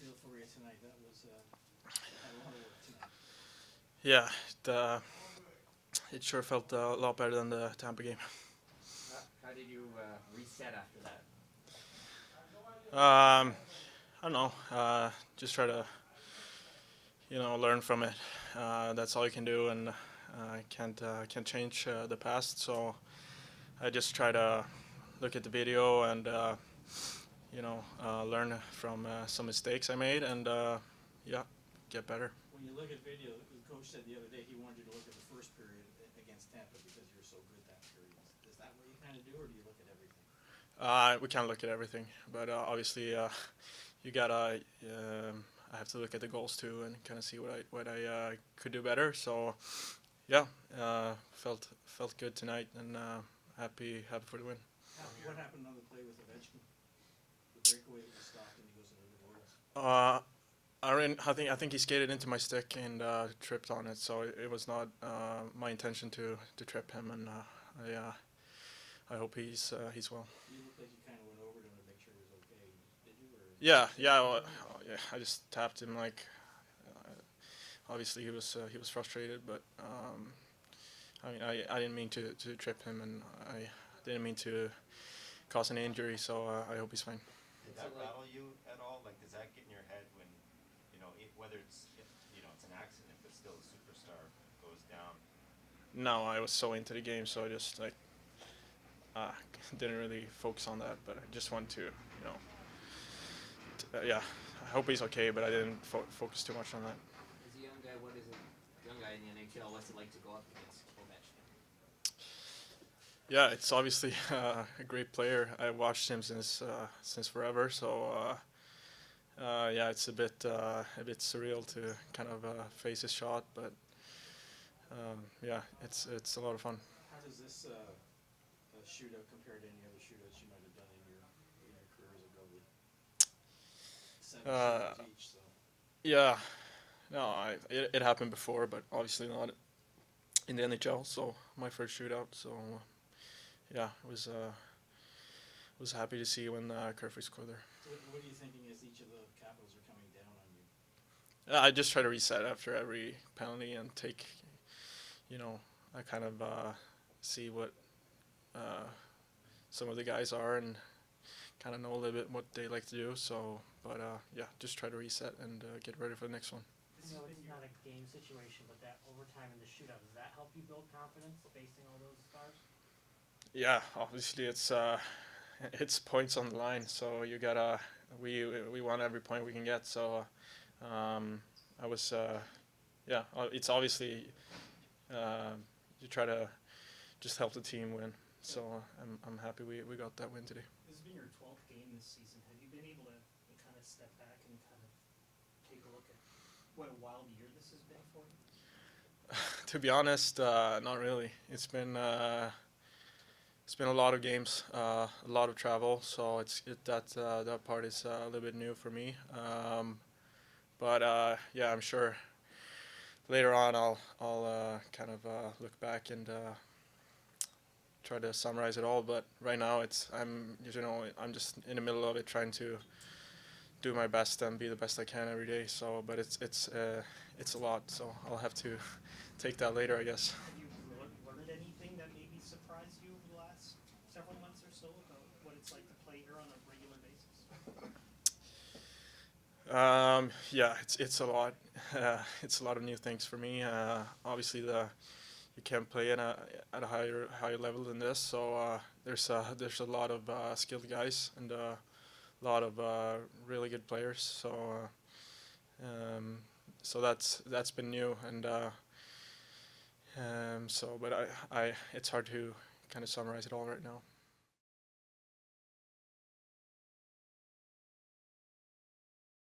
feel for you tonight. That was a lot of work tonight. Yeah, it sure felt a lot better than the Tampa game. How did you reset after that? I don't know. Just try to, learn from it. That's all you can do, and I can't change the past. So I just try to look at the video and learn from some mistakes I made, and yeah, get better. When you look at video, the coach said the other day he wanted you to look at the first period against Tampa because you were so good that period. Is that what you kind of do, or do you look at everything? We can't look at everything, but obviously you gotta. I have to look at the goals too and kind of see what I could do better. So, yeah, felt good tonight, and happy for the win. What happened on the play with Ovech? The breakaway was stopped and he goes into the boards. I think he skated into my stick and tripped on it. So it was not my intention to trip him, and I hope he's well. You look like you kind of went over to him to make sure he was okay. Did you? Or yeah. Well, yeah, I just tapped him. Like, obviously he was frustrated, but I mean I didn't mean to trip him, and I didn't mean to cause an injury. So I hope he's fine. Did that rattle you at all? Like, does that get in your head when whether it's it's an accident, but still a superstar goes down? No, I was so into the game, so I just like didn't really focus on that. But I just wanted to yeah. I hope he's okay, but I didn't focus too much on that. As a young guy, what is a young guy in the NHL? What's it like to go up against Ovech? Yeah, it's obviously a great player. I watched him since forever, so yeah, it's a bit surreal to kind of face his shot, but yeah, it's a lot of fun. How does this shootout compare to any other shootouts you might have done in your career as a goalie? Yeah, no, it happened before, but obviously not in the NHL. So my first shootout. So yeah, I was happy to see when Kallgren scored there. So what are you thinking as each of the Capitals are coming down on you? I just try to reset after every penalty and take, I kind of see what some of the guys are and kind of know a little bit what they like to do. So. But yeah, just try to reset and get ready for the next one. I know it's not a game situation, but that overtime in the shootout, does that help you build confidence facing all those stars? Yeah, obviously it's points on the line, so you gotta we want every point we can get. So I was yeah, it's obviously you try to just help the team win. So I'm happy we got that win today. This has been your 12th game this season. Have you been able to step back and kind of take a look at what a wild year this has been for you? To be honest, not really. It's been a lot of games, a lot of travel, so that part is a little bit new for me. But yeah, I'm sure later on I'll kind of look back and try to summarize it all. But right now I'm just in the middle of it, trying to do my best and be the best I can every day. So, but it's a lot. So I'll have to take that later, I guess. Have you learned anything that maybe surprised you over the last several months or so about what it's like to play here on a regular basis? Yeah, it's a lot. It's a lot of new things for me. Obviously, you can't play at a higher level than this. So there's a lot of skilled guys and. A lot of really good players, so so that's been new, and so but it's hard to kind of summarize it all right now.